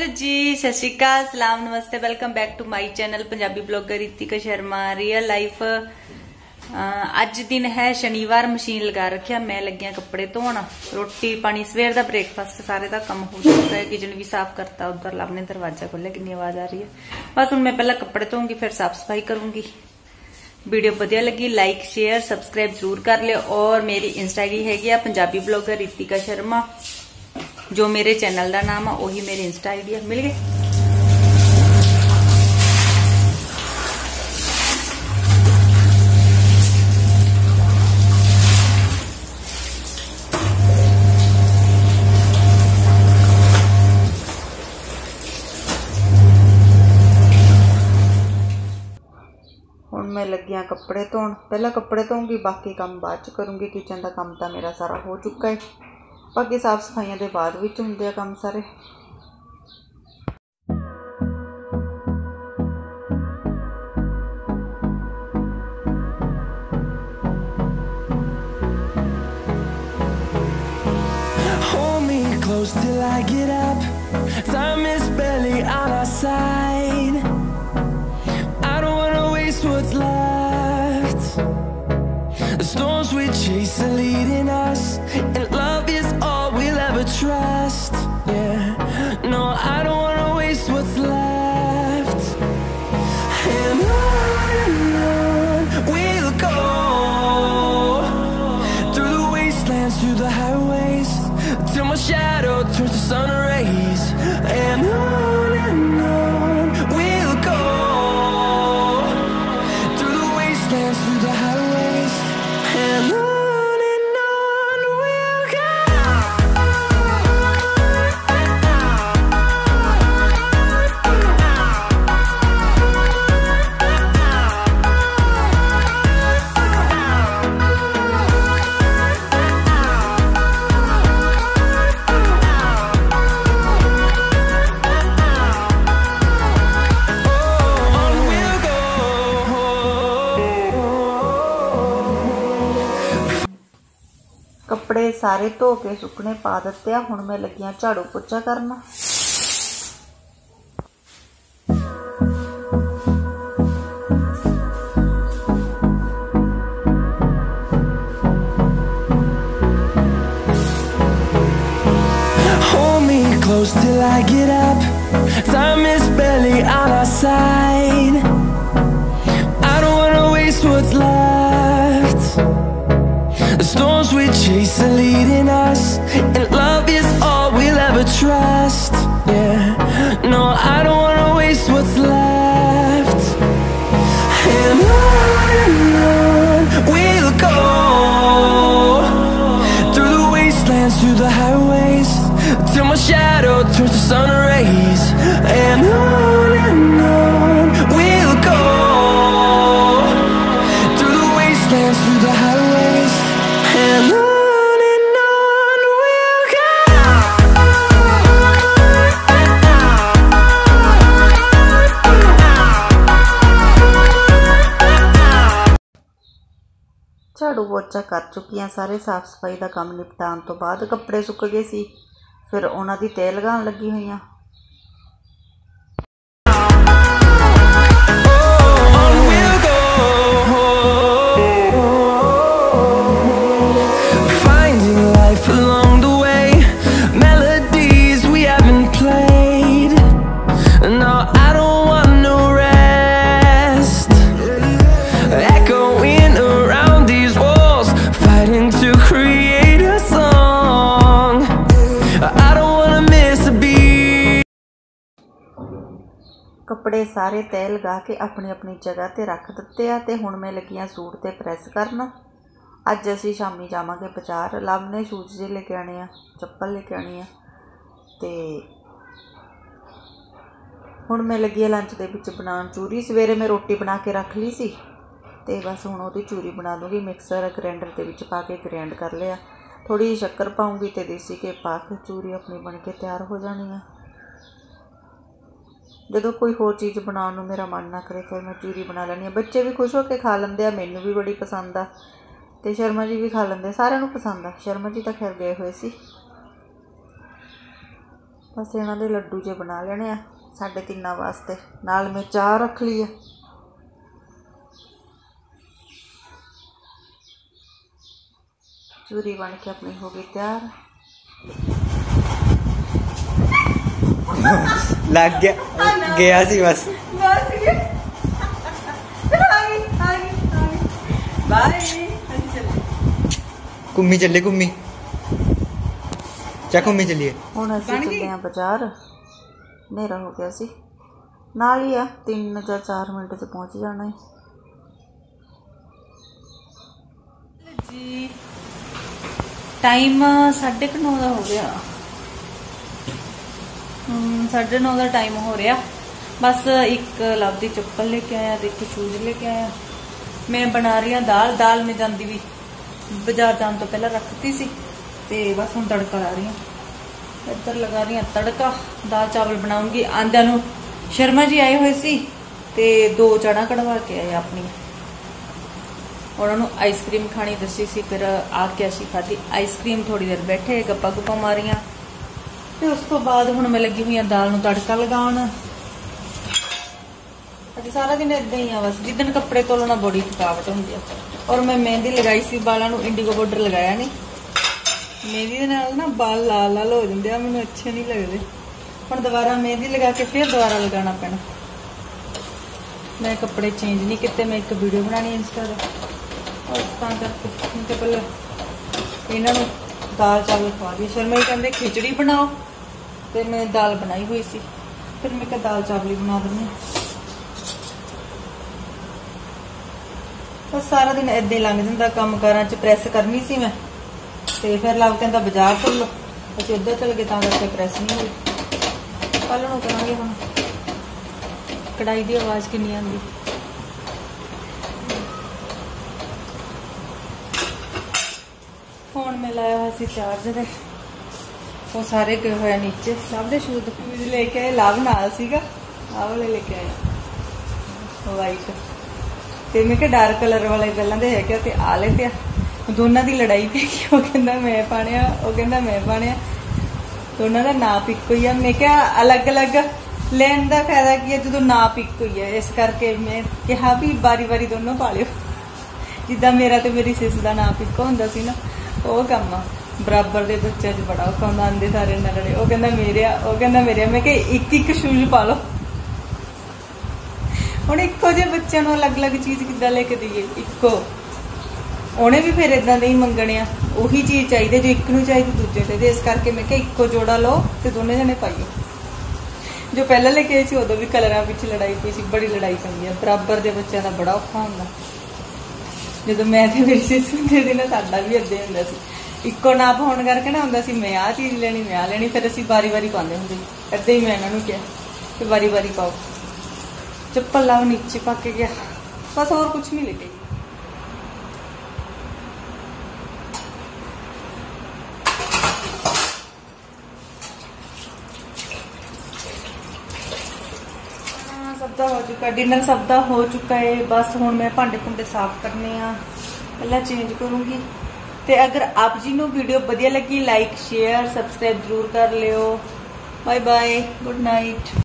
Hello जी, सत श्री अकाल, सलाम, नमस्ते, welcome back to my channel Punjabi blogger Ritika Sharma real life. अज दिन है शनिवार, मशीन लगा रखिया, मैं लगिया कपड़े धोना, रोटी पानी सवेर का ब्रेकफास्ट सारे का कम हो चुका है, किचन भी साफ करता, उधर लव ने दरवाजा खोलिया, कितनी आवाज आ रही है। बस हूं मैं पहला कपड़े धोऊंगी फिर साफ सफाई करूंगी। वीडियो वधिया लगी लाइक शेयर सबसक्राइब जरूर कर लियो, और मेरी इंस्टा आईडी हैगी पंजाबी ब्लॉगर रितिका शर्मा, जो मेरे चैनल का नाम है, वही मेरी इंस्टा आईडी है। मिल गए हुण मैं लगिया कपड़े धोन, पहला कपड़े धोऊंगी, बाकी काम बाद च करूंगी। किचन का काम तो मेरा सारा हो चुका है, बाकी साफ सफाइयां के बाद विच हुंदे आ कम सारे। Hold me close till I get up. Time is barely on our side. I don't wanna waste what's left. The storms we chase are leading us. Trust, yeah, no, I don't wanna waste what's left, and on we'll go, through the wastelands, through the highways, till my shadow turns to sun rays, and on we'll go, through the wastelands, through the highways, and on. कपड़े सारे धो के सुकने पा दिते, हुण मैं लगिया झाड़ू पोछा करना। Hold me close till I get up. Time is barely on our side. I don't wanna waste what's left. The storms we chase are leading us, and love is all we'll ever trust, yeah, no, I don't wanna waste what's left, and on we'll go, through the wastelands, through the highways, till my shadow turns to sun rays, and on we'll go, through the wastelands, through the highways. झाड़ू पोछा कर चुकी हाँ, सारे साफ सफाई का काम निपटाने तो बाद कपड़े सुक गए सी, फिर उन्हां दी तैह लगाउण लगी हुई हाँ। कपड़े सारे तैह लगा के अपनी अपनी जगह ते रख दिते आ, ते हुण मैं लगी सूट ते प्रैस करना। अज असीं शामी जावांगे बाजार, लव ने शूज जे लेके आने आ, चप्पल लेके आनी आ, ते हुण मैं लगी आ लंच दे विच बनाउण चूरी। सवेरे मैं रोटी बना के रख ली सी, ते बस हुण उहदी चूरी बना दूंगी, मिक्सर ग्राइंडर दे विच पा के ग्राइंड कर लिया, थोड़ी शक्कर पाऊँगी ते देसी घी पा के चूरी अपनी बन के तैयार हो जानी है। जो कोई होर चीज़ बनाने मेरा मन ना करे फिर मैं चूरी बना लैनी है, बच्चे भी खुश होकर खा लेंगे, मैनू भी बड़ी पसंद आ, तो शर्मा जी भी खा लेंगे, सारे पसंद आ। शर्मा जी तो खैर गए हुए सी, बस इन्होंने लड्डू जो बना लेने साढ़े तीन वास्ते। नाल मैं चाह रख ली है। चूरी बन के अपनी हो गई तैयार। लग गया गया सी बस। घूमी चले घूमी चल घूमी चलिए। हम असं चले बाजार। हनेरा हो गया सी। नाल ही आ 3 या 4 मिनट से पहुंच जाना है जी। टाइम 9:30 का हो गया। 9:30 का टाइम हो रहा। बस एक लव दी चप्पल लेके आया, एक शूज लेके आया। मैं बना रही हूँ दाल। दाल मैं जाती भी बाजार जाने तो पहले रखती सी ते बस हम तड़का ला रही हूँ। इधर लगा रही हूँ तड़का। दाल चावल बनाऊंगी। आंध्या नू शर्मा जी आए हुए सी ते 2 चना कढ़वा के आए अपनी। उन्होंने आइसक्रीम खानी दसी सी, फिर आके असी खाधी आइसक्रीम। थोड़ी देर बैठे गप्पा गुप्पा मारिया। फिर उस तो बाद हुण मैं लगी हुई हूँ दाल नू तड़का लगाउण। अज सारा दिन इदा ही है बस। जिदन कपड़े धोलना बड़ी थकावट होंदी है। और मैं मेहंदी लगाई सी बालों नू, इंडिगो बॉर्डर लगाया नहीं। मेहंदी नाल ना बाल लाल लाल हो जाते हैं, मैनूं अच्छे नहीं लगते। हुण दोबारा मेहंदी लगा के फिर दोबारा लगाना पैना। मैं कपड़े चेंज नहीं किते। मैं एक वीडियो बनानी इंस्टा पर और करके पहले इन्होंने दाल चावल खा दी। शर्मा जी कहते खिचड़ी बनाओ तो मैं दाल बनाई हुई सी। फिर मैं क्या दाल चावल ही बना देनी। बस तो सारा दिन इदा ही लंघ जाता। काम कारा च प्रैस करनी सी मैं तो फिर लग कहता बाजार चलो। अस उधर चल गए तो करके प्रैस नहीं हुई। कल नूं करांगे। हुण कढ़ाई की आवाज़ कितनी आती। फोन में लाया हुआ चार्जर है। वो सारे गए हुए नीचे। सब दे शूज लेके आए। लाभ नाल सीगा वाले लेके आए वाइट तो मैं क्या डार्क कलर वाले गलों के है तो आ ले पे। दोनों की लड़ाई पी गई। वो कहना मैं पाने, वो कहना मैं पाने। दोनों का नाप एक ही है। मैं क्या अलग अलग लेन का फायदा की है जो नाप एक ही है। इस करके मैं कहा भी बारी बारी दोनों पा लियो। जिदा मेरा तो मेरी सिस का नाप एक होंदा सी ना, ਉਹ ਕੰਮ ਬਰਾਬਰ ਦੇ ਬੱਚਿਆਂ 'ਚ ਬੜਾ ਔਖਾ ਹੁੰਦਾ। ਆਂਦੇ ਸਾਰੇ ਨਲੜੇ। ਉਹ ਕਹਿੰਦਾ ਮੇਰੇ ਆ, ਉਹ ਕਹਿੰਦਾ ਮੇਰੇ। ਮੈਂ ਕਿ ਇੱਕ ਇੱਕ ਸ਼ੂਜ਼ ਪਾ ਲਓ। ਹੁਣ ਇੱਕੋ ਜਿਹੇ ਬੱਚਿਆਂ ਨੂੰ ਅਲੱਗ-ਅਲੱਗ ਚੀਜ਼ ਕਿੱਦਾਂ ਲੈ ਕੇ ਦਈਏ। ਇੱਕੋ ਉਹਨੇ ਵੀ ਫਿਰ ਇਦਾਂ ਦੇ ਹੀ ਮੰਗਣੇ ਆ। ਉਹੀ ਚੀਜ਼ ਚਾਹੀਦੀ ਜੇ ਇੱਕ ਨੂੰ ਚਾਹੀਦੀ ਦੂਜੇ ਤੇ। ਇਸ ਕਰਕੇ ਮੈਂ ਕਿ ਇੱਕੋ ਜੋੜਾ ਲਓ ਤੇ ਦੋਨੇ ਜਣੇ ਪਾਈਏ। ਜੋ ਪਹਿਲਾਂ ਲੈ ਕੇ ਆਏ ਸੀ ਉਦੋਂ ਵੀ ਕਲਰਾਂ ਵਿੱਚ ਲੜਾਈ ਪਈ ਸੀ। ਬੜੀ ਲੜਾਈ ਪਈ ਆ। ਬਰਾਬਰ ਦੇ ਬੱਚਿਆਂ ਦਾ ਬੜਾ ਔਖਾ ਹੁੰਦਾ। जो मैं मेरी सिस होंगे थी ना साडा भी इदा ही होंदा सी। इक्को नाप होने करके ना होंदा सी मैं आ चीज़ लेनी मैं आ लेनी। फिर असीं बारी बारी पाते होंगे। इदा ही मैं इन्होंने कहा कि बारी बारी पाओ। चप्पल लाओ नीचे पा के गया। बस और कुछ नहीं लेके। सबका हो चुका डिनर। सबका हो चुका है। बस हूँ मैं भांडे भूडे साफ करने पहला चेंज करूँगी। तो अगर आप जी नू वीडियो वधिया लगी लाइक शेयर सब्सक्राइब जरूर कर लियो। Bye bye good night.